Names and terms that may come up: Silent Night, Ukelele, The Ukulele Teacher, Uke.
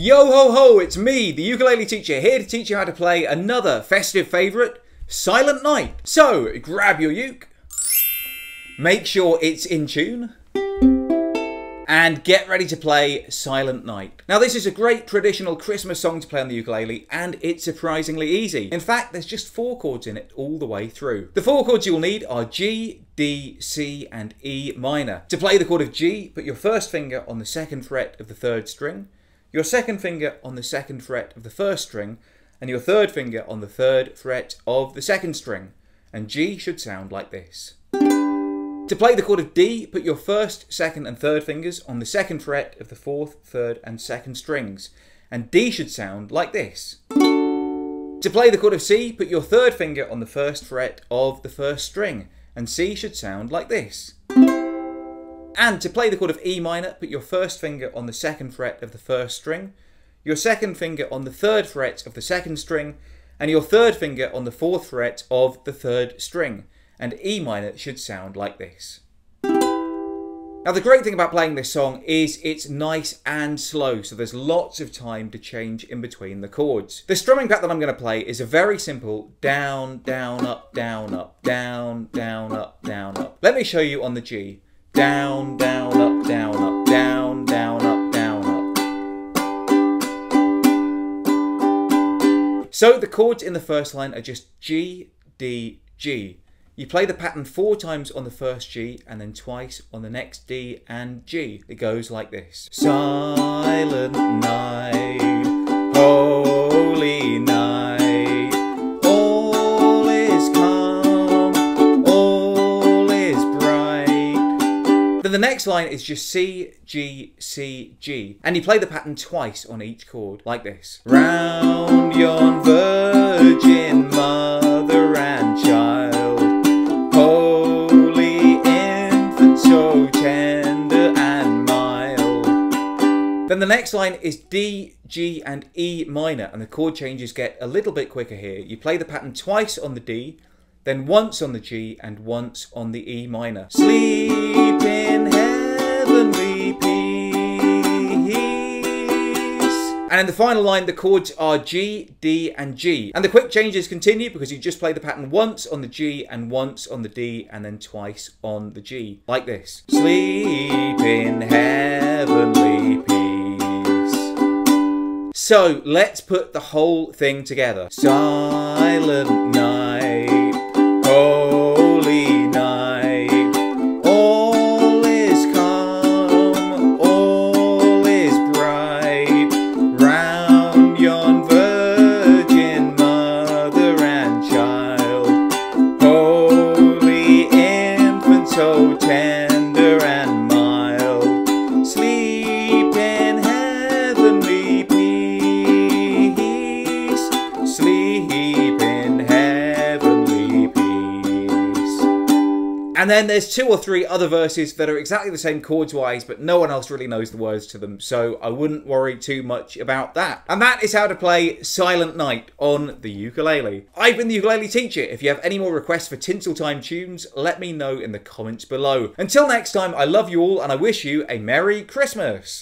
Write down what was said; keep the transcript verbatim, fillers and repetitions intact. Yo ho ho, it's me, the ukulele teacher, here to teach you how to play another festive favourite, Silent Night. So, grab your uke, make sure it's in tune, and get ready to play Silent Night. Now this is a great traditional Christmas song to play on the ukulele, and it's surprisingly easy. In fact, there's just four chords in it all the way through. The four chords you'll need are G, D, C, and E minor. To play the chord of G, put your first finger on the second fret of the third string, your second finger on the second fret of the first string, and your third finger on the third fret of the second string. And G should sound like this. To play the chord of D, put your first, second, and third fingers on the second fret of the fourth, third, and second strings. And D should sound like this. To play the chord of C, put your third finger on the first fret of the first string. And C should sound like this. And to play the chord of E minor, put your first finger on the second fret of the first string, your second finger on the third fret of the second string, and your third finger on the fourth fret of the third string. And E minor should sound like this. Now the great thing about playing this song is it's nice and slow, so there's lots of time to change in between the chords. The strumming pattern that I'm going to play is a very simple down, down, up, down, up, down, down, up, down, up. Let me show you on the G. Down, down, up, down, up, down, down, up, down, up. So the chords in the first line are just G, D, G. You play the pattern four times on the first G and then twice on the next D and G. It goes like this. Silent night, holy night. The next line is just C, G, C, G, and you play the pattern twice on each chord, like this. Round yon virgin mother and child, holy infant, so tender and mild. Then the next line is D, G, and E minor, and the chord changes get a little bit quicker here. You play the pattern twice on the D, then once on the G and once on the E minor. Sleep in heavenly peace. And in the final line, the chords are G, D, and G. And the quick changes continue because you just play the pattern once on the G and once on the D and then twice on the G, like this. Sleep in heavenly peace. So let's put the whole thing together. Silent night. Holy night, all is calm, all is bright, round yon virgin mother and child, holy infant, so tender and mild, sleep in heavenly peace, sleep in heavenly. And then there's two or three other verses that are exactly the same chords-wise, but no one else really knows the words to them, so I wouldn't worry too much about that. And that is how to play Silent Night on the ukulele. I've been the ukulele teacher. If you have any more requests for Tinseltime tunes, let me know in the comments below. Until next time, I love you all, and I wish you a Merry Christmas!